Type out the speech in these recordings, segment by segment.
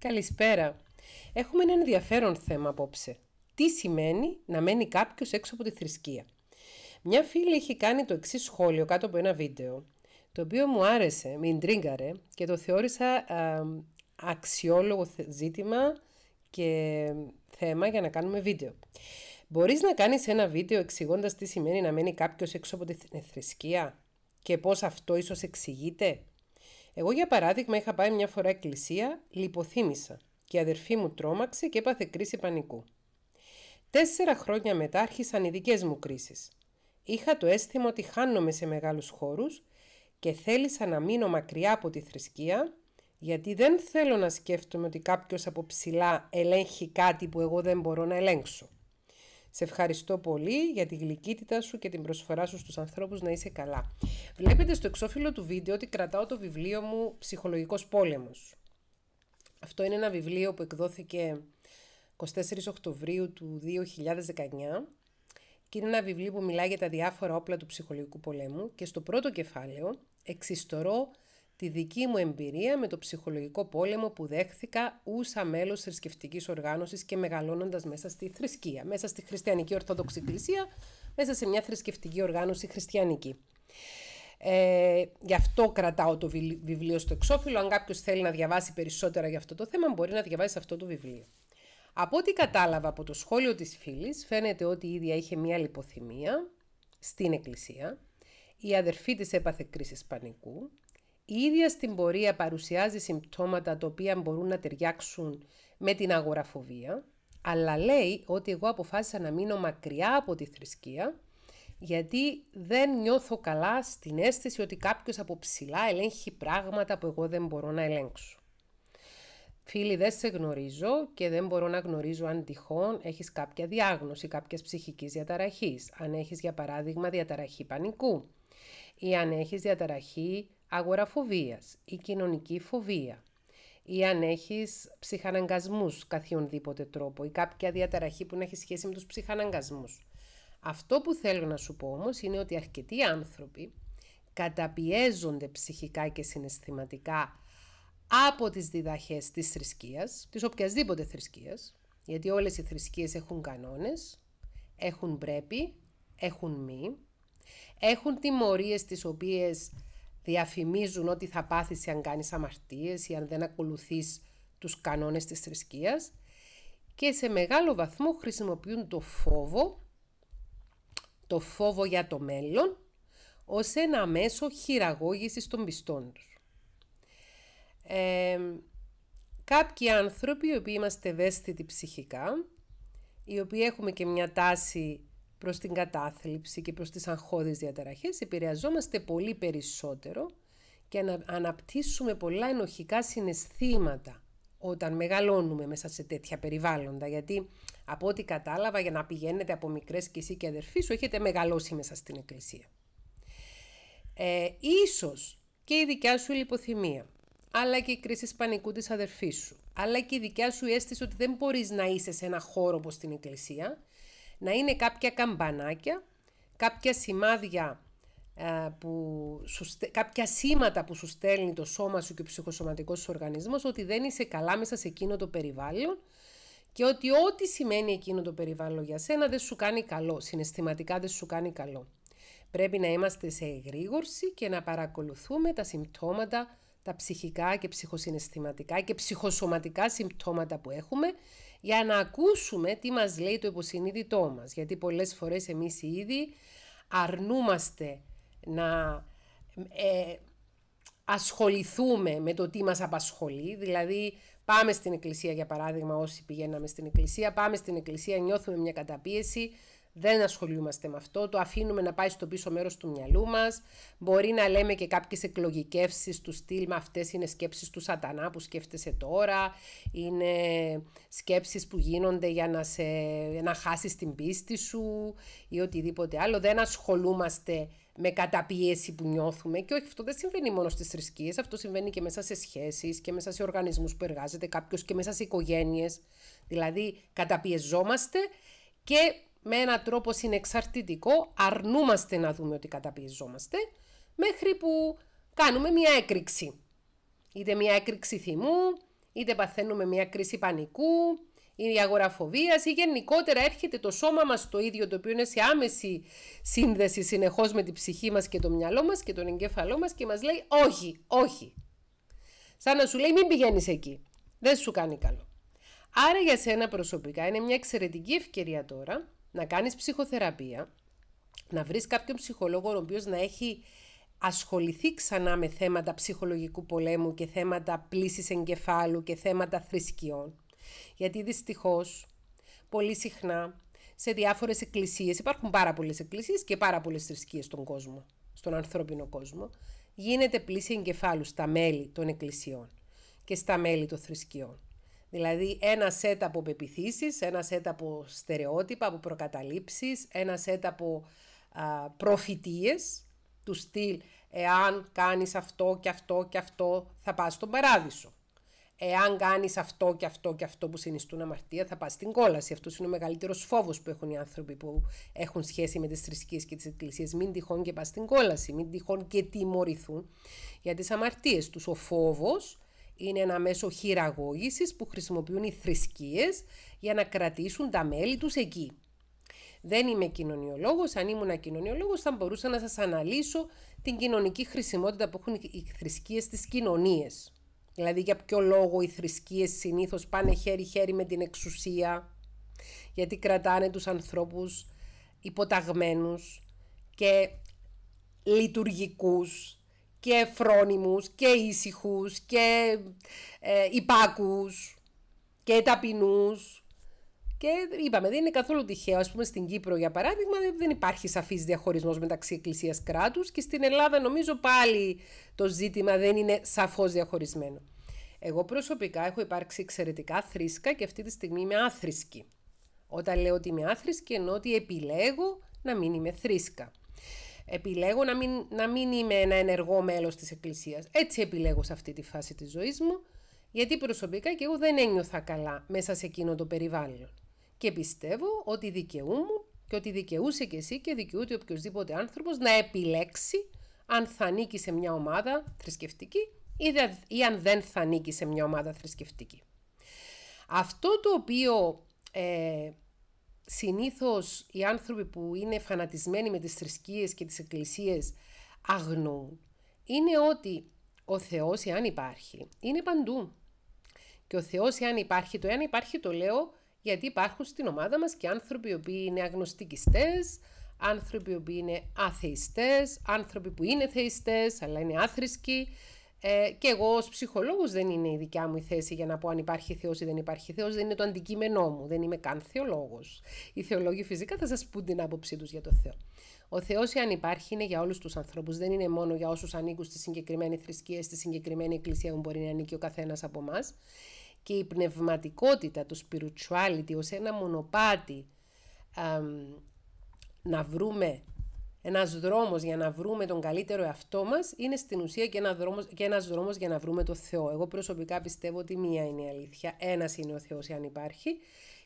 Καλησπέρα. Έχουμε ένα ενδιαφέρον θέμα απόψε. Τι σημαίνει να μένει κάποιος έξω από τη θρησκεία? Μια φίλη είχε κάνει το εξής σχόλιο κάτω από ένα βίντεο, το οποίο μου άρεσε, με ιντρίγκαρε και το θεώρησα αξιόλογο ζήτημα και θέμα για να κάνουμε βίντεο. Μπορείς να κάνεις ένα βίντεο εξηγώντας τι σημαίνει να μένει κάποιος έξω από τη θρησκεία και πώς αυτό ίσως εξηγείται? Εγώ για παράδειγμα είχα πάει μια φορά εκκλησία, λιποθύμησα και η αδερφή μου τρόμαξε και έπαθε κρίση πανικού. 4 χρόνια μετά άρχισαν οι δικές μου κρίσεις. Είχα το αίσθημα ότι χάνομαι σε μεγάλους χώρους και θέλησα να μείνω μακριά από τη θρησκεία, γιατί δεν θέλω να σκέφτομαι ότι κάποιος από ψηλά ελέγχει κάτι που εγώ δεν μπορώ να ελέγξω. Σε ευχαριστώ πολύ για τη γλυκύτητα σου και την προσφορά σου στους ανθρώπους. Να είσαι καλά. Βλέπετε στο εξώφυλλο του βίντεο ότι κρατάω το βιβλίο μου «Ψυχολογικός πόλεμος». Αυτό είναι ένα βιβλίο που εκδόθηκε 24 Οκτωβρίου του 2019 και είναι ένα βιβλίο που μιλάει για τα διάφορα όπλα του ψυχολογικού πολέμου και στο πρώτο κεφάλαιο εξιστορώ τη δική μου εμπειρία με το ψυχολογικό πόλεμο που δέχθηκα ούσα μέλος θρησκευτικής οργάνωσης και μεγαλώνοντας μέσα στη θρησκεία, μέσα στη χριστιανική Ορθόδοξη Εκκλησία, μέσα σε μια θρησκευτική οργάνωση χριστιανική. Γι' αυτό κρατάω το βιβλίο στο εξώφυλλο. Αν κάποιος θέλει να διαβάσει περισσότερα για αυτό το θέμα, μπορεί να διαβάσει αυτό το βιβλίο. Από ό,τι κατάλαβα από το σχόλιο της φίλης, φαίνεται ότι η ίδια είχε μια λιποθυμία στην εκκλησία. Η αδερφή της έπαθε κρίσεις πανικού. Η ίδια στην πορεία παρουσιάζει συμπτώματα τα οποία μπορούν να ταιριάξουν με την αγοραφοβία, αλλά λέει ότι εγώ αποφάσισα να μείνω μακριά από τη θρησκεία, γιατί δεν νιώθω καλά στην αίσθηση ότι κάποιος από ψηλά ελέγχει πράγματα που εγώ δεν μπορώ να ελέγξω. Φίλοι, δεν σε γνωρίζω και δεν μπορώ να γνωρίζω αν τυχόν έχεις κάποια διάγνωση κάποιας ψυχικής διαταραχής, αν έχεις για παράδειγμα διαταραχή πανικού ή αν έχεις διαταραχή αγοραφοβίας ή κοινωνική φοβία ή αν έχεις ψυχαναγκασμούς καθιονδήποτε τρόπο ή κάποια διαταραχή που να έχει σχέση με τους ψυχαναγκασμούς. Αυτό που θέλω να σου πω όμως είναι ότι αρκετοί άνθρωποι καταπιέζονται ψυχικά και συναισθηματικά από τις διδαχές της θρησκείας, της οποιασδήποτε θρησκείας, γιατί όλες οι θρησκείες έχουν κανόνες, έχουν πρέπει, έχουν μη, έχουν τιμωρίες τις οποίες διαφημίζουν ότι θα πάθεις αν κάνεις αμαρτίες ή αν δεν ακολουθείς τους κανόνες της θρησκείας και σε μεγάλο βαθμό χρησιμοποιούν το φόβο για το μέλλον ως ένα μέσο χειραγώγησης των πιστών τους. Κάποιοι άνθρωποι οι οποίοι είμαστε ευαίσθητοι ψυχικά, οι οποίοι έχουμε και μια τάση προς την κατάθλιψη και προς τις αγχώδεις διαταραχές, επηρεαζόμαστε πολύ περισσότερο και αναπτύσσουμε πολλά ενοχικά συναισθήματα όταν μεγαλώνουμε μέσα σε τέτοια περιβάλλοντα. Γιατί από ό,τι κατάλαβα, για να πηγαίνετε από μικρές και εσύ και αδερφοί σου, έχετε μεγαλώσει μέσα στην εκκλησία. Ίσως και η δικιά σου λιποθυμία, αλλά και η κρίση πανικού της αδερφής σου, αλλά και η δικιά σου αίσθηση ότι δεν μπορείς να είσαι σε ένα χώρο όπως την εκκλησία, να είναι κάποια καμπανάκια, κάποια σημάδια, κάποια σήματα που σου στέλνει το σώμα σου και ο ψυχοσωματικός σου οργανισμός ότι δεν είσαι καλά μέσα σε εκείνο το περιβάλλον και ότι ό,τι σημαίνει εκείνο το περιβάλλον για σένα δεν σου κάνει καλό, συναισθηματικά δεν σου κάνει καλό. Πρέπει να είμαστε σε εγρήγορση και να παρακολουθούμε τα συμπτώματα, τα ψυχικά και ψυχοσυναισθηματικά και ψυχοσωματικά συμπτώματα που έχουμε για να ακούσουμε τι μας λέει το υποσυνείδητό μας. Γιατί πολλές φορές εμείς ήδη αρνούμαστε να ασχοληθούμε με το τι μας απασχολεί. Δηλαδή πάμε στην εκκλησία, για παράδειγμα, όσοι πηγαίναμε στην εκκλησία, πάμε στην εκκλησία, νιώθουμε μια καταπίεση, δεν ασχολούμαστε με αυτό, το αφήνουμε να πάει στο πίσω μέρος του μυαλού μας. Μπορεί να λέμε και κάποιες εκλογικεύσεις του στυλ, μα αυτές είναι σκέψεις του σατανά που σκέφτεσαι τώρα, είναι σκέψεις που γίνονται για να χάσεις την πίστη σου ή οτιδήποτε άλλο. Δεν ασχολούμαστε με καταπίεση που νιώθουμε και όχι, αυτό δεν συμβαίνει μόνο στις θρησκείες, αυτό συμβαίνει και μέσα σε σχέσεις και μέσα σε οργανισμούς που εργάζεται κάποιος και μέσα σε οικογένειες. Δηλαδή καταπιεζόμαστε και με έναν τρόπο συνεξαρτητικό αρνούμαστε να δούμε ότι καταπιεζόμαστε μέχρι που κάνουμε μια έκρηξη. Είτε μια έκρηξη θυμού, είτε παθαίνουμε μια κρίση πανικού, η αγοραφοβία ή γενικότερα έρχεται το σώμα μας το ίδιο, το οποίο είναι σε άμεση σύνδεση συνεχώς με την ψυχή μας και το μυαλό μας και τον εγκέφαλό μας και μας λέει όχι, όχι. Σαν να σου λέει μην πηγαίνεις εκεί, δεν σου κάνει καλό. Άρα για σένα προσωπικά είναι μια εξαιρετική ευκαιρία τώρα να κάνεις ψυχοθεραπεία, να βρεις κάποιον ψυχολόγο ο οποίος να έχει ασχοληθεί ξανά με θέματα ψυχολογικού πολέμου και θέματα πλύσης εγκεφάλου και θέματα θρησκειών. Γιατί δυστυχώς πολύ συχνά σε διάφορες εκκλησίες, υπάρχουν πάρα πολλές εκκλησίες και πάρα πολλές θρησκείες στον κόσμο, στον ανθρώπινο κόσμο, γίνεται πλύση εγκεφάλου στα μέλη των εκκλησιών και στα μέλη των θρησκειών. Δηλαδή ένα σετ από πεποιθήσεις, ένα σετ από στερεότυπα, από προκαταλήψεις, ένα σετ από προφητείες του στυλ «εάν κάνεις αυτό και αυτό και αυτό θα πας στον παράδεισο». Εάν κάνεις αυτό και αυτό και αυτό που συνιστούν αμαρτία, θα πας στην κόλαση. Αυτός είναι ο μεγαλύτερος φόβος που έχουν οι άνθρωποι που έχουν σχέση με τις θρησκείες και τις εκκλησίες. Μην τυχόν και πας στην κόλαση, μην τυχόν και τιμωρηθούν για τις αμαρτίες τους. Ο φόβος είναι ένα μέσο χειραγώγησης που χρησιμοποιούν οι θρησκείες για να κρατήσουν τα μέλη τους εκεί. Δεν είμαι κοινωνιολόγος. Αν ήμουν κοινωνιολόγος, θα μπορούσα να σας αναλύσω την κοινωνική χρησιμότητα που έχουν οι θρησκείες στις κοινωνίες. Δηλαδή για ποιο λόγο οι θρησκείες συνήθως πάνε χέρι-χέρι με την εξουσία, γιατί κρατάνε τους ανθρώπους υποταγμένους και λειτουργικούς και φρόνιμους και ήσυχους και υπάκους και ταπεινούς. Και είπαμε, δεν είναι καθόλου τυχαίο. Ας πούμε στην Κύπρο για παράδειγμα δεν υπάρχει σαφής διαχωρισμός μεταξύ εκκλησίας κράτους και στην Ελλάδα νομίζω πάλι το ζήτημα δεν είναι σαφώς διαχωρισμένο. Εγώ προσωπικά έχω υπάρξει εξαιρετικά θρήσκα και αυτή τη στιγμή είμαι άθρησκη. Όταν λέω ότι είμαι άθρησκη εννοώ ότι επιλέγω να μην είμαι θρήσκα. Επιλέγω να μην είμαι ένα ενεργό μέλος της εκκλησίας. Έτσι επιλέγω σε αυτή τη φάση της ζωής μου, γιατί προσωπικά και εγώ δεν ένιωθα καλά μέσα σε εκείνο το περιβάλλον. Και πιστεύω ότι δικαιούμουν και ότι δικαιούσε και εσύ και δικαιούται οποιοδήποτε άνθρωπος να επιλέξει αν θα ανήκει σε μια ομάδα θρησκευτική ή αν δεν θα ανήκει σε μια ομάδα θρησκευτική. Αυτό το οποίο συνήθως οι άνθρωποι που είναι φανατισμένοι με τις θρησκείες και τις εκκλησίες αγνοούν, είναι ότι ο Θεός, εάν υπάρχει, είναι παντού. Και ο Θεός, εάν υπάρχει, το εάν υπάρχει το λέω, γιατί υπάρχουν στην ομάδα μας και άνθρωποι οι οποίοι είναι αγνωστικιστές, άνθρωποι οι οποίοι είναι αθεϊστές, άνθρωποι που είναι θεϊστές αλλά είναι άθρησκοι. Και εγώ ως ψυχολόγος δεν είναι η δικιά μου η θέση για να πω αν υπάρχει Θεός ή δεν υπάρχει Θεός, δεν είναι το αντικείμενό μου, δεν είμαι καν θεολόγος. Οι θεολόγοι φυσικά θα σας πούν την άποψή τους για το Θεό. Ο Θεός, εάν υπάρχει, είναι για όλους τους ανθρώπους, δεν είναι μόνο για όσους ανήκουν στη συγκεκριμένη θρησκεία, στη συγκεκριμένη εκκλησία που μπορεί να ανήκει ο καθένας από εμάς. Και η πνευματικότητα, το spirituality ως ένα μονοπάτι, να βρούμε ένας δρόμος για να βρούμε τον καλύτερο εαυτό μας, είναι στην ουσία και ένας δρόμος για να βρούμε το Θεό. Εγώ προσωπικά πιστεύω ότι μία είναι η αλήθεια, ένας είναι ο Θεός αν υπάρχει,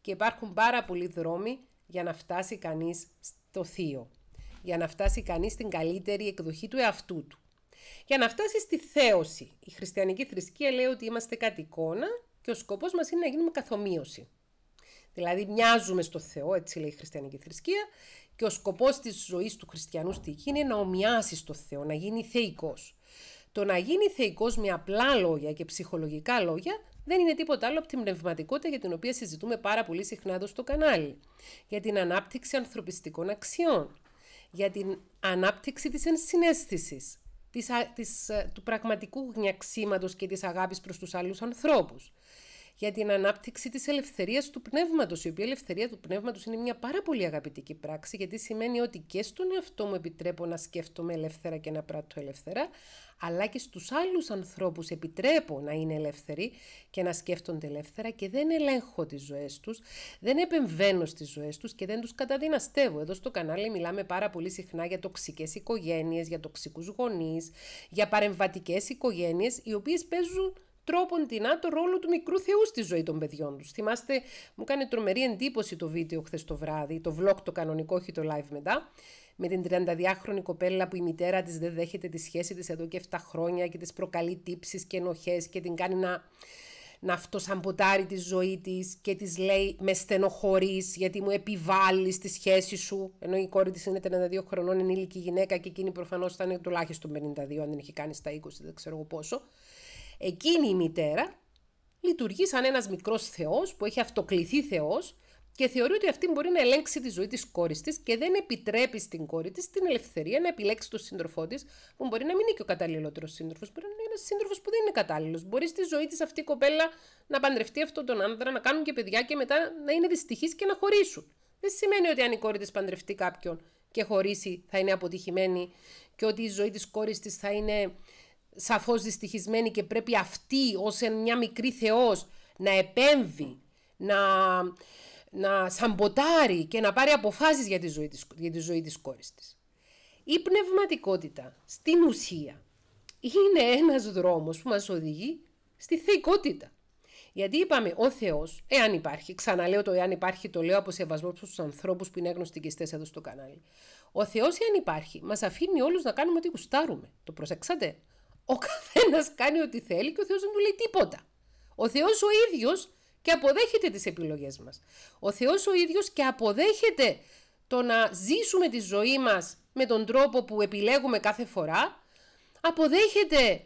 και υπάρχουν πάρα πολλοί δρόμοι για να φτάσει κανείς στο Θείο, για να φτάσει κανείς στην καλύτερη εκδοχή του εαυτού του. Για να φτάσει στη θέωση, η χριστιανική θρησκεία λέει ότι είμαστε κατ' εικόνα και ο σκοπός μας είναι να γίνουμε καθομοίωση. Δηλαδή μοιάζουμε στο Θεό, έτσι λέει η χριστιανική θρησκεία, και ο σκοπός της ζωής του χριστιανού στη γη είναι να ομοιάσει στο Θεό, να γίνει θεϊκός. Το να γίνει θεϊκός με απλά λόγια και ψυχολογικά λόγια δεν είναι τίποτα άλλο από την πνευματικότητα για την οποία συζητούμε πάρα πολύ συχνά εδώ στο κανάλι. Για την ανάπτυξη ανθρωπιστικών αξιών, για την ανάπτυξη της ενσυναίσθησης, του πραγματικού γνιαξίματος και της αγάπης προς τους άλλους ανθρώπους, για την ανάπτυξη της ελευθερίας του πνεύματος, η οποία ελευθερία του πνεύματος είναι μια πάρα πολύ αγαπητική πράξη, γιατί σημαίνει ότι και στον εαυτό μου επιτρέπω να σκέφτομαι ελεύθερα και να πράττω ελεύθερα, αλλά και στους άλλους ανθρώπους επιτρέπω να είναι ελεύθεροι και να σκέφτονται ελεύθερα και δεν ελέγχω τις ζωές τους, δεν επεμβαίνω στις ζωές τους και δεν τους καταδυναστεύω. Εδώ στο κανάλι μιλάμε πάρα πολύ συχνά για τοξικές οικογένειες, για τοξικούς γονείς, για παρεμβατικές οικογένειες, οι οποίες παίζουν τρόποντινά το ρόλο του μικρού Θεού στη ζωή των παιδιών τους. Θυμάστε, μου κάνει τρομερή εντύπωση το βίντεο χθες το βράδυ, το vlog το κανονικό, όχι το live μετά, με την 32χρονη κοπέλα που η μητέρα της δεν δέχεται τη σχέση της εδώ και 7 χρόνια και της προκαλεί τύψεις και ενοχές και την κάνει να να αυτοσαμποτάρει τη ζωή της και της λέει με στενοχωρείς γιατί μου επιβάλλεις τη σχέση σου, ενώ η κόρη της είναι 32 χρονών, είναι ηλική γυναίκα και εκείνη προφανώς ήταν τουλάχιστον 52, αν δεν είχε κάνει στα 20 δεν ξέρω εγώ πόσο. Εκείνη η μητέρα λειτουργεί σαν ένας μικρός θεός που έχει αυτοκληθεί θεός και θεωρεί ότι αυτή μπορεί να ελέγξει τη ζωή της κόρης της και δεν επιτρέπει στην κόρη της την ελευθερία να επιλέξει τον σύντροφό της, που μπορεί να μην είναι και ο καταλληλότερος σύντροφος, μπορεί να είναι ένας σύντροφος που δεν είναι κατάλληλος. Μπορεί στη ζωή της αυτή η κοπέλα να παντρευτεί αυτόν τον άντρα, να κάνουν και παιδιά και μετά να είναι δυστυχής και να χωρίσουν. Δεν σημαίνει ότι αν η κόρη της παντρευτεί κάποιον και χωρίσει θα είναι αποτυχημένη και ότι η ζωή της κόρης της θα είναι σαφώς δυστυχισμένη και πρέπει αυτή ως μια μικρή θεός να επέμβει, να σαμποτάρει και να πάρει αποφάσεις για τη ζωή της κόρης της. Η πνευματικότητα στην ουσία είναι ένας δρόμος που μας οδηγεί στη θεϊκότητα. Γιατί είπαμε ο Θεός, εάν υπάρχει, ξαναλέω το εάν υπάρχει, το λέω από σεβασμό στους ανθρώπους που είναι γνωστικιστές εδώ στο κανάλι. Ο Θεός, εάν υπάρχει, μας αφήνει όλους να κάνουμε ό,τι γουστάρουμε. Το προσέξατε. Ο καθένας κάνει ό,τι θέλει και ο Θεός δεν του λέει τίποτα. Ο Θεός ο ίδιος και αποδέχεται τις επιλογές μας. Ο Θεός ο ίδιος και αποδέχεται το να ζήσουμε τη ζωή μας με τον τρόπο που επιλέγουμε κάθε φορά. Αποδέχεται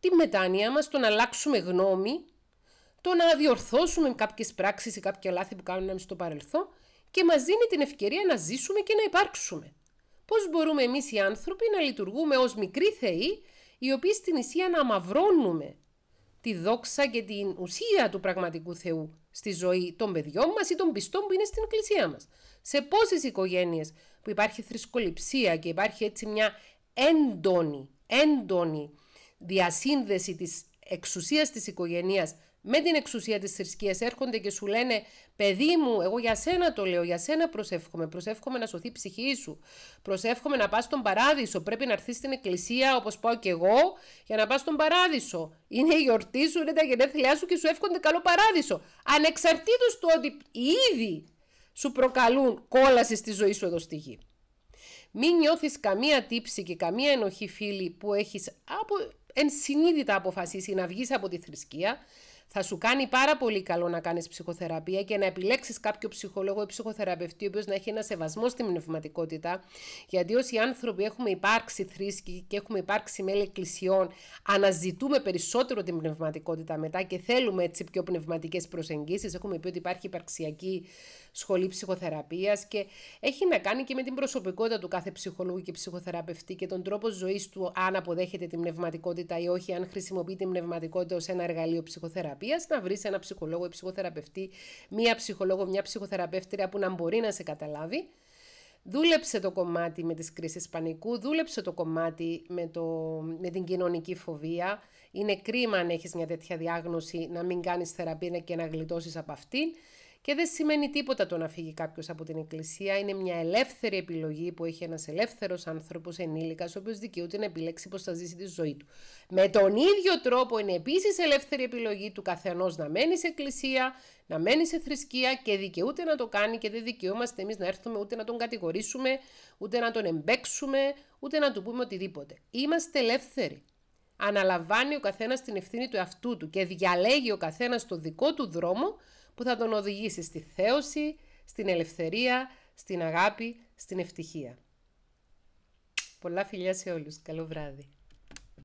τη μετάνοια μας, το να αλλάξουμε γνώμη, το να διορθώσουμε κάποιες πράξεις ή κάποια λάθη που κάνουμε στο παρελθόν και μας δίνει την ευκαιρία να ζήσουμε και να υπάρξουμε. Πώς μπορούμε εμείς οι άνθρωποι να λειτουργούμε ως μικροί θεοί, οι οποίοι στην ουσία να αμαυρώνουμε τη δόξα και την ουσία του πραγματικού Θεού στη ζωή των παιδιών μας ή των πιστών που είναι στην εκκλησία μας. Σε πόσες οικογένειες που υπάρχει θρησκοληψία και υπάρχει έτσι μια έντονη διασύνδεση της εξουσίας της οικογένειας με την εξουσία της θρησκείας, έρχονται και σου λένε «Παιδί μου, εγώ για σένα το λέω, για σένα προσεύχομαι, προσεύχομαι να σωθεί η ψυχή σου, προσεύχομαι να πας στον παράδεισο, πρέπει να έρθεις στην εκκλησία όπως πάω και εγώ για να πας στον παράδεισο. Είναι η γιορτή σου, είναι τα γενέθλιά σου και σου εύχονται καλό παράδεισο». Ανεξαρτήτως του ότι ήδη σου προκαλούν κόλαση στη ζωή σου εδώ στη γη. Μην νιώθεις καμία τύψη και καμία ενοχή, φίλοι, που έχεις ενσυνείδητα αποφασίσει να βγεις από τη θρησκεία. Θα σου κάνει πάρα πολύ καλό να κάνεις ψυχοθεραπεία και να επιλέξεις κάποιο ψυχολόγο ή ψυχοθεραπευτή, ο οποίος να έχει ένα σεβασμό στην πνευματικότητα. Γιατί όσοι άνθρωποι έχουμε υπάρξει θρήσκοι και έχουμε υπάρξει μέλη εκκλησιών, αναζητούμε περισσότερο την πνευματικότητα μετά και θέλουμε έτσι πιο πνευματικές προσεγγίσεις. Έχουμε πει ότι υπάρχει υπαρξιακή σχολή ψυχοθεραπείας και έχει να κάνει και με την προσωπικότητα του κάθε ψυχολόγου και ψυχοθεραπευτή και τον τρόπο ζωής του, αν αποδέχεται την πνευματικότητα ή όχι, αν χρησιμοποιεί την πνευματικότητα ως ένα εργαλείο ψυχοθεραπείας. Να βρεις ένα ψυχολόγο ή ψυχοθεραπευτή, μία ψυχολόγο, μία ψυχοθεραπεύτρια που να μπορεί να σε καταλάβει. Δούλεψε το κομμάτι με τις κρίσεις πανικού, δούλεψε το κομμάτι με την κοινωνική φοβία. Είναι κρίμα αν έχεις μια τέτοια διάγνωση να μην κάνεις θεραπεία και να γλιτώσεις από αυτήν. Και δεν σημαίνει τίποτα το να φύγει κάποιος από την εκκλησία. Είναι μια ελεύθερη επιλογή που έχει ένας ελεύθερος άνθρωπος, ενήλικας, ο οποίος δικαιούται να επιλέξει πώς θα ζήσει τη ζωή του. Με τον ίδιο τρόπο είναι επίσης ελεύθερη επιλογή του καθενός να μένει σε εκκλησία, να μένει σε θρησκεία και δικαιούται να το κάνει και δεν δικαιούμαστε εμείς να έρθουμε ούτε να τον κατηγορήσουμε, ούτε να τον εμπέξουμε, ούτε να του πούμε οτιδήποτε. Είμαστε ελεύθεροι. Αναλαμβάνει ο καθένας την ευθύνη του εαυτού του και διαλέγει ο καθένας το δικό του δρόμο που θα τον οδηγήσει στη θέωση, στην ελευθερία, στην αγάπη, στην ευτυχία. Πολλά φιλιά σε όλους. Καλό βράδυ.